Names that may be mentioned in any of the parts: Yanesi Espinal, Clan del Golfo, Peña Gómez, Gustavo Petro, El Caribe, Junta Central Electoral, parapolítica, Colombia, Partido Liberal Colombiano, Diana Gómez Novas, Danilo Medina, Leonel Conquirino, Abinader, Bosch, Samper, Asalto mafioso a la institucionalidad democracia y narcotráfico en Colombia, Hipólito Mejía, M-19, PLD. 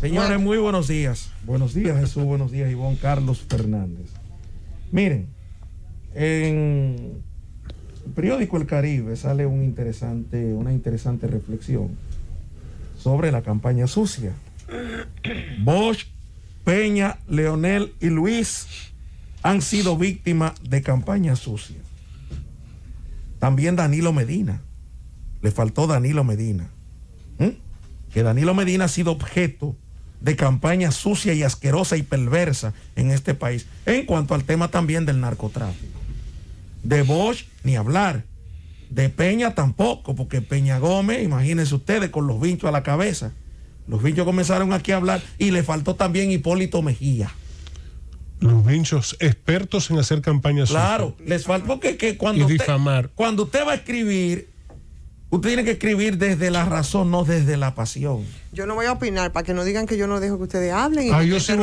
Señores, bueno, muy buenos días. Buenos días, Jesús, buenos días, Ivonne, Carlos, Fernández. Miren, en el periódico El Caribe sale un una interesante reflexión sobre la campaña sucia. Bosch, Peña, Leonel y Luis han sido víctimas de campaña sucia. También Danilo Medina. Le faltó Danilo Medina. Que Danilo Medina ha sido objeto de campaña sucia y asquerosa y perversa en este país. En cuanto al tema también del narcotráfico. De Bosch, ni hablar. De Peña tampoco, porque Peña Gómez, imagínense ustedes, con los vinchos a la cabeza. Los vinchos comenzaron aquí a hablar y le faltó también Hipólito Mejía. Los vinchos expertos en hacer campaña sucia. Claro, les faltó porque cuando usted va a escribir... Usted tiene que escribir desde la razón, no desde la pasión. Yo no voy a opinar, para que no digan que yo no dejo que ustedes hablen. Usted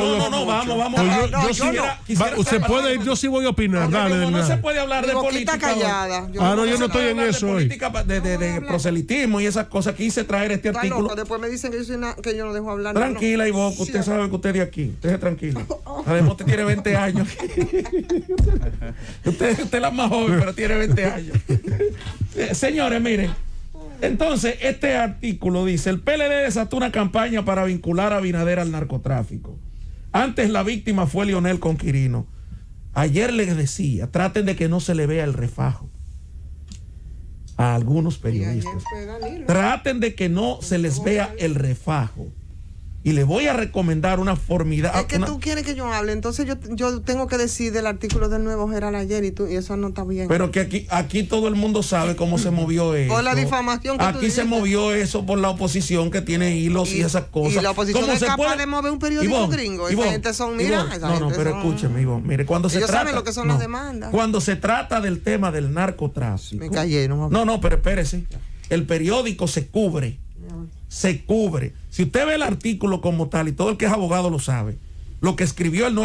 puede ir, yo sí voy a opinar. Dale, no se puede hablar de política callada. Yo no estoy en eso hoy. De proselitismo y esas cosas. Quise traer este artículo. Después me dicen que yo no dejo hablar. Tranquila, Ivonne, usted sabe que usted es de aquí. Usted es tranquila. Además, usted tiene 20 años. Usted es la más joven, pero tiene 20 años. Señores, miren. Entonces, este artículo dice: el PLD desató una campaña para vincular a Abinader al narcotráfico. Antes la víctima fue Leonel Conquirino. Ayer les decía, traten de que no se le vea el refajo a algunos periodistas. Traten de que no se les vea el refajo. Y le voy a recomendar una formidable... Es que tú quieres que yo hable, entonces yo tengo que decir del artículo del Nuevo Gerald ayer y eso no está bien. Pero que aquí todo el mundo sabe cómo se movió eso. Por la difamación que tú dijiste. Se movió eso por la oposición que tiene hilos y esas cosas. Y la oposición es capaz de mover un periódico gringo. Esa gente son, mira... Pero escúcheme, Ivonne, mire, cuando se trata... Ellos saben lo que son las demandas. Cuando se trata del tema del narcotráfico... Me callé, no... No, pero espérese. El periódico se cubre... Se cubre. Si usted ve el artículo como tal, y todo el que es abogado lo sabe, lo que escribió el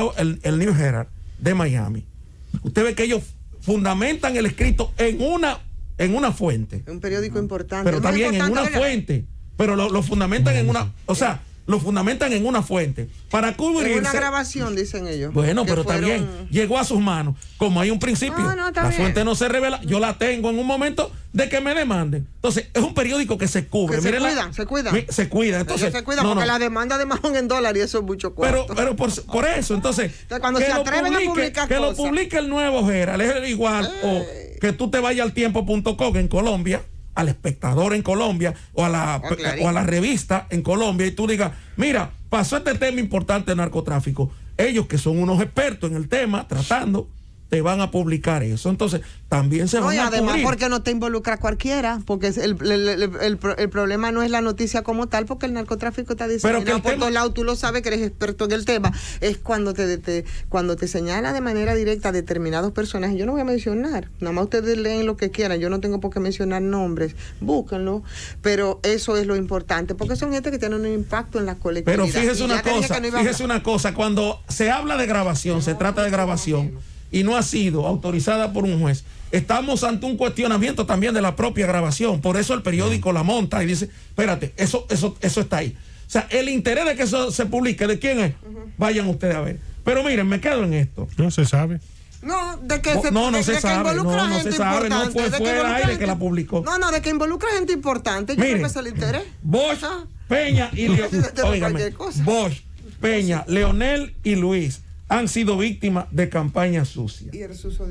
New Herald de Miami, usted ve que ellos fundamentan el escrito en una fuente. Un periódico importante. Pero también en una fuente. Pero lo fundamentan en una... O sea, lo fundamentan en una fuente. Para cubrirse... En una grabación, dicen ellos. Bueno, pero también llegó a sus manos. Como hay un principio. La fuente no se revela. Yo la tengo en un momento... de que me demanden. Entonces, es un periódico que se cubre. Que se cuida. Entonces, se cuida porque la demanda de Mahón en dólar y eso es mucho cuarto. Pero por eso, entonces, cuando se atreven a publicar que lo publique el Nuevo Herald, es igual o que tú te vayas al tiempo.com en Colombia, al Espectador en Colombia o a la revista en Colombia y tú digas, mira, pasó este tema importante de narcotráfico. Ellos que son unos expertos en el tema, tratando... te van a publicar eso, entonces también se van a cubrir. Además porque no te involucra cualquiera, porque el problema no es la noticia como tal, porque el narcotráfico está diseminado por todos lados, tú lo sabes que eres experto en el tema, es cuando te señala de manera directa a determinados personajes, yo no voy a mencionar, nada más ustedes leen lo que quieran, yo no tengo por qué mencionar nombres, búsquenlo, pero eso es lo importante, porque son gente que tiene un impacto en la colectividad. Pero fíjese una cosa, cuando se habla de grabación, se trata de grabación. Y no ha sido autorizada por un juez. Estamos ante un cuestionamiento también de la propia grabación. Por eso el periódico la monta y dice, espérate, eso está ahí. O sea, el interés de que eso se publique, ¿de quién es? Vayan ustedes a ver. Pero miren, me quedo en esto. No se sabe. No, de que se sabe, no fue fuera aire que la publicó. No, de que involucra gente importante. Yo creo que es el interés. Bosch, Peña y Leonel. Bosch, Peña, Leonel y Luis han sido víctimas de campaña sucia.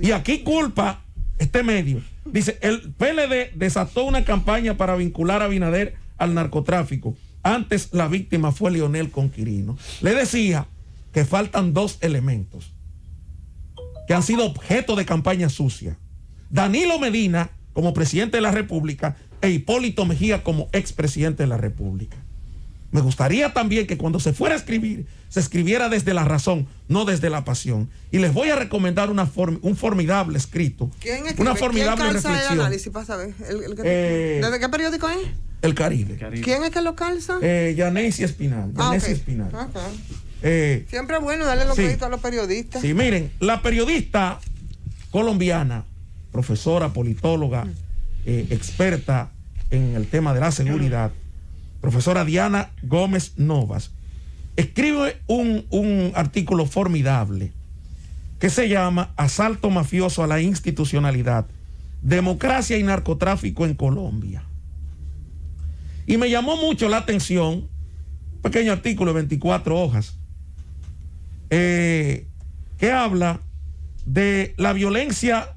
Y aquí culpa este medio. Dice, el PLD desató una campaña para vincular a Abinader al narcotráfico. Antes la víctima fue Leonel Conquirino. Le decía que faltan dos elementos que han sido objeto de campaña sucia. Danilo Medina como presidente de la República e Hipólito Mejía como expresidente de la República. Me gustaría también que cuando se fuera a escribir, se escribiera desde la razón, no desde la pasión. Y les voy a recomendar un formidable escrito. ¿Quién escribe? Una formidable reflexión. ¿Quién calza el análisis para saber? ¿Desde qué periódico es? El Caribe. ¿Quién es que lo calza? Yanesi Espinal. Yanesi Espinal. Okay. Siempre es bueno darle los créditos a los periodistas. Sí, miren, la periodista colombiana, profesora, politóloga, experta en el tema de la seguridad, profesora Diana Gómez Novas, escribe un artículo formidable que se llama Asalto mafioso a la institucionalidad, democracia y narcotráfico en Colombia. Y me llamó mucho la atención, pequeño artículo de 24 hojas, que habla de la violencia,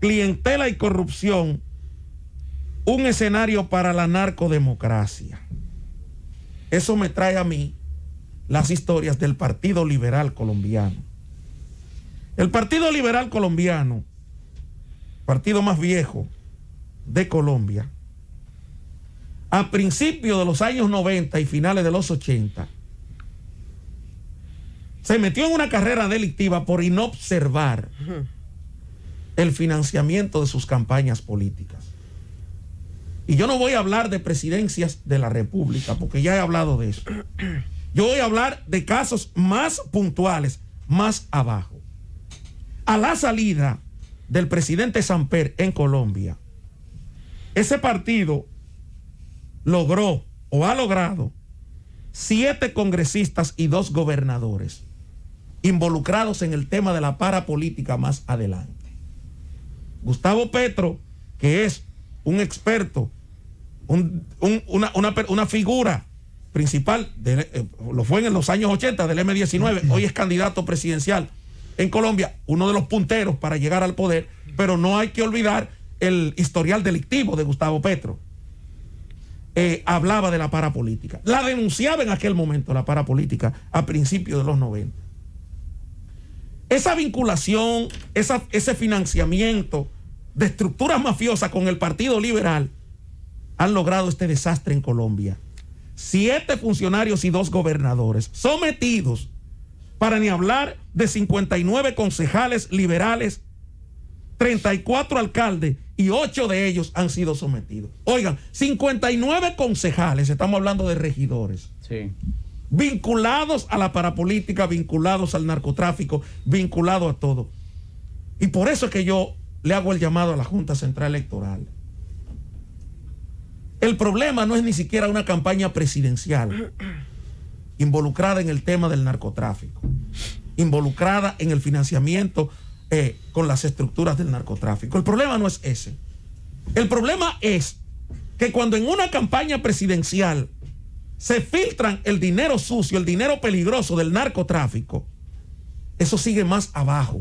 clientela y corrupción, un escenario para la narcodemocracia. Eso me trae a mí las historias del Partido Liberal Colombiano. El Partido Liberal Colombiano, partido más viejo de Colombia, a principios de los años 90 y finales de los 80, se metió en una carrera delictiva por inobservar el financiamiento de sus campañas políticas. Y yo no voy a hablar de presidencias de la República, porque ya he hablado de eso. Yo voy a hablar de casos más puntuales, más abajo. A la salida del presidente Samper en Colombia, ese partido logró o ha logrado 7 congresistas y 2 gobernadores involucrados en el tema de la parapolítica más adelante. Gustavo Petro, que es un experto, una figura principal, lo fue en los años 80 del M-19, hoy es candidato presidencial en Colombia, uno de los punteros para llegar al poder, pero no hay que olvidar el historial delictivo de Gustavo Petro. Hablaba de la parapolítica, la denunciaba en aquel momento, la parapolítica, a principios de los 90. Esa vinculación, ese financiamiento de estructuras mafiosas con el Partido Liberal han logrado este desastre en Colombia. 7 funcionarios y 2 gobernadores sometidos, para ni hablar de 59 concejales liberales, 34 alcaldes, y 8 de ellos han sido sometidos. Oigan, 59 concejales, estamos hablando de regidores, sí, vinculados a la parapolítica, vinculados al narcotráfico, vinculados a todo. Y por eso es que yo le hago el llamado a la Junta Central Electoral. El problema no es ni siquiera una campaña presidencial involucrada en el tema del narcotráfico, involucrada en el financiamiento con las estructuras del narcotráfico. El problema no es ese. El problema es que cuando en una campaña presidencial se filtran el dinero sucio, el dinero peligroso del narcotráfico, eso sigue más abajo.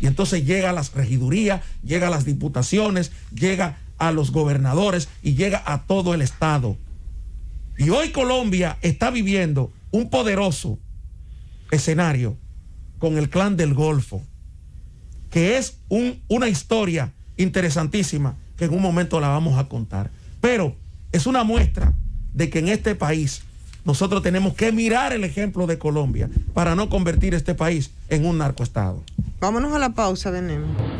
Y entonces llega a las regidurías, llega a las diputaciones, llega a los gobernadores y llega a todo el Estado. Y hoy Colombia está viviendo un poderoso escenario con el Clan del Golfo, que es una historia interesantísima que en un momento la vamos a contar. Pero es una muestra de que en este país nosotros tenemos que mirar el ejemplo de Colombia para no convertir este país en un narcoestado. Vámonos a la pausa de nuevo.